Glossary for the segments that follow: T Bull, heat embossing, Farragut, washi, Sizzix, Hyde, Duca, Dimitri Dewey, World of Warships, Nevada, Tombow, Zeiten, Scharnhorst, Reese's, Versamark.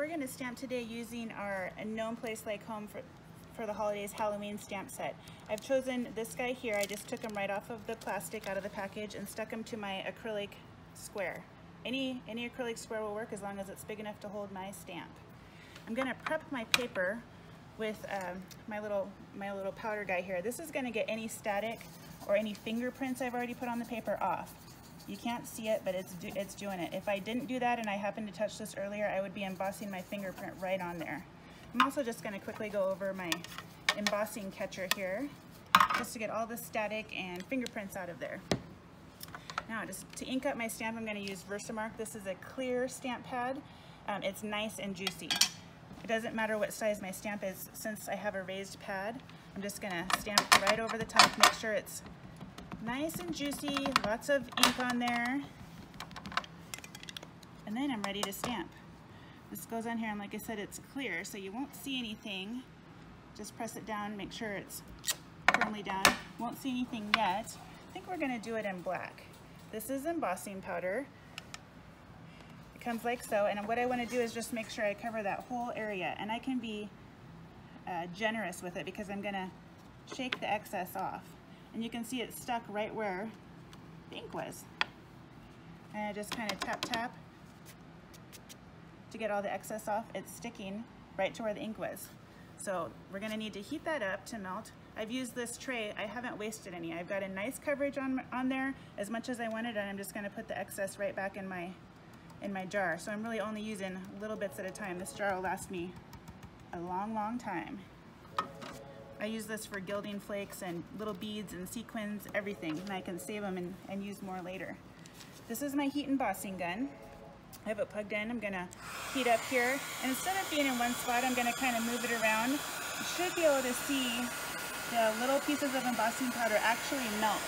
we're going to stamp today using our Known Place Like Home for the Holidays Halloween stamp set. I've chosen this guy here. I just took him right off of the plastic out of the package and stuck him to my acrylic square. Any acrylic square will work as long as it's big enough to hold my stamp. I'm going to prep my paper with my little powder guy here. This is going to get any static or any fingerprints I've already put on the paper off. You can't see it, but it's doing it. If I didn't do that and I happened to touch this earlier, I would be embossing my fingerprint right on there. I'm also just going to quickly go over my embossing catcher here just to get all the static and fingerprints out of there. Now, just to ink up my stamp, I'm going to use Versamark. This is a clear stamp pad. It's nice and juicy. It doesn't matter what size my stamp is. Since I have a raised pad, I'm just going to stamp right over the top, make sure it's nice and juicy, lots of ink on there, and then I'm ready to stamp. This goes on here, and like I said, it's clear, so you won't see anything. Just press it down, make sure it's firmly down. Won't see anything yet. I think we're going to do it in black. This is embossing powder. It comes like so, and what I want to do is just make sure I cover that whole area, and I can be generous with it because I'm going to shake the excess off. And you can see it's stuck right where the ink was. And I just kind of tap, tap to get all the excess off. It's sticking right to where the ink was. So we're gonna need to heat that up to melt. I've used this tray, I haven't wasted any. I've got a nice coverage on there, as much as I wanted, and I'm just gonna put the excess right back in my jar. So I'm really only using little bits at a time. This jar will last me a long, long time. I use this for gilding flakes and little beads and sequins, everything, and I can save them and use more later. This is my heat embossing gun. I have it plugged in. I'm gonna heat up here, and instead of being in one spot, I'm gonna kind of move it around. You should be able to see the little pieces of embossing powder actually melt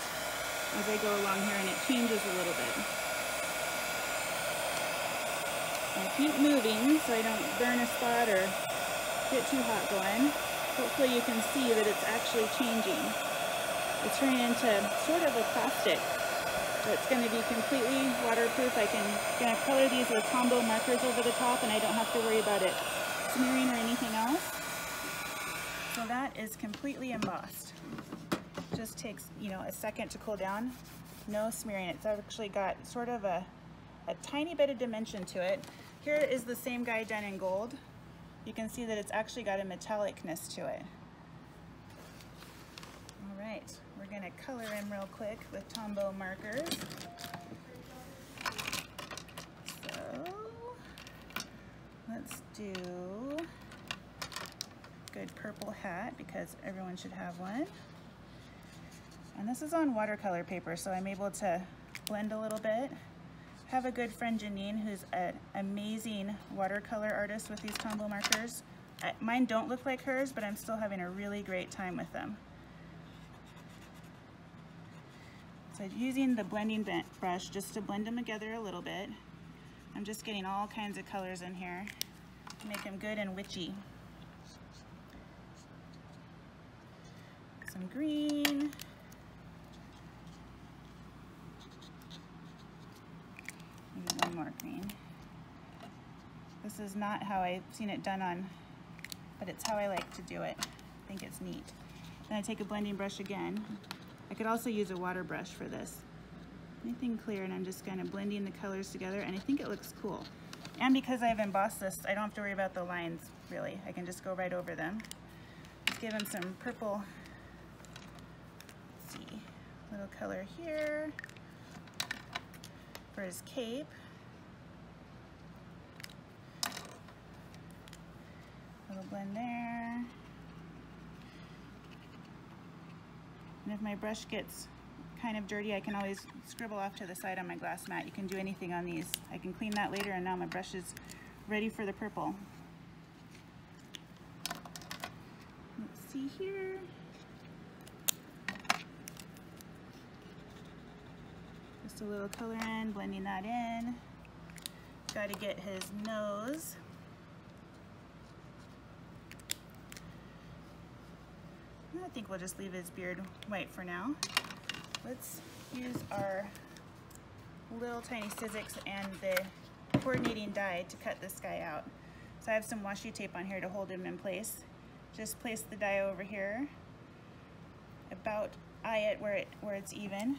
as I go along here, and it changes a little bit. I keep moving so I don't burn a spot or get too hot going. Hopefully you can see that it's actually changing. It's turning into sort of a plastic. It's going to be completely waterproof. I'm going to color these with Tombow markers over the top, and I don't have to worry about it smearing or anything else. So that is completely embossed. It just takes, you know, a second to cool down. No smearing. It's actually got sort of a tiny bit of dimension to it. Here is the same guy done in gold. You can see that it's actually got a metallicness to it. All right, we're gonna color in real quick with Tombow markers. So, let's do a good purple hat because everyone should have one. And this is on watercolor paper, so I'm able to blend a little bit. I have a good friend, Janine, who's an amazing watercolor artist with these Tombow markers. Mine don't look like hers, but I'm still having a really great time with them. So using the blending brush just to blend them together a little bit. I'm just getting all kinds of colors in here to make them good and witchy. Some green. One more green. This is not how I've seen it done on, but it's how I like to do it. I think it's neat. Then I take a blending brush again. I could also use a water brush for this. Anything clear, and I'm just kind of blending the colors together, and I think it looks cool. And because I've embossed this, I don't have to worry about the lines, really. I can just go right over them. Let's give them some purple. Let's see, a little color here for his cape. Little blend there. And if my brush gets kind of dirty, I can always scribble off to the side on my glass mat. You can do anything on these. I can clean that later, and now my brush is ready for the purple. Let's see here. Just a little color in, blending that in. Got to get his nose. I think we'll just leave his beard white for now. Let's use our little tiny Sizzix and the coordinating die to cut this guy out. So I have some washi tape on here to hold him in place. Just place the die over here, about eye it where it's even.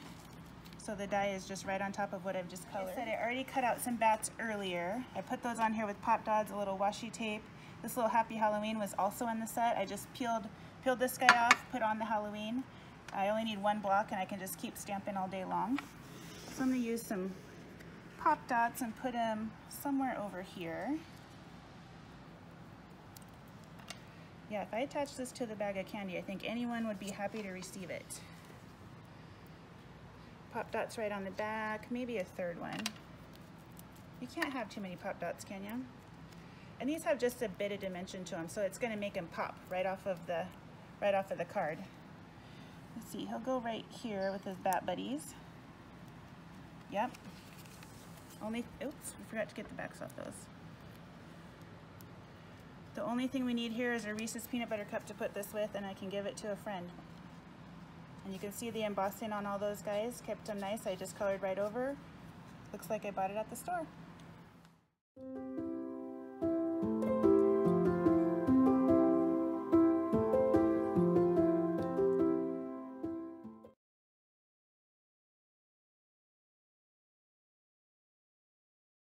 So the die is just right on top of what I've just colored. Like I said, I already cut out some bats earlier. I put those on here with Pop Dods, a little washi tape. This little Happy Halloween was also in the set. I just peeled this guy off, put on the Halloween. I only need one block and I can just keep stamping all day long. So I'm gonna use some Pop Dots and put them somewhere over here. Yeah, if I attach this to the bag of candy, I think anyone would be happy to receive it. Pop Dots right on the back, maybe a third one. You can't have too many Pop Dots, can you? And these have just a bit of dimension to them, so it's gonna make them pop right off of the card. Let's see, he'll go right here with his bat buddies. Yep. Only, oops, I forgot to get the backs off those. The only thing we need here is a Reese's peanut butter cup to put this with, and I can give it to a friend. And you can see the embossing on all those guys, kept them nice. I just colored right over. Looks like I bought it at the store.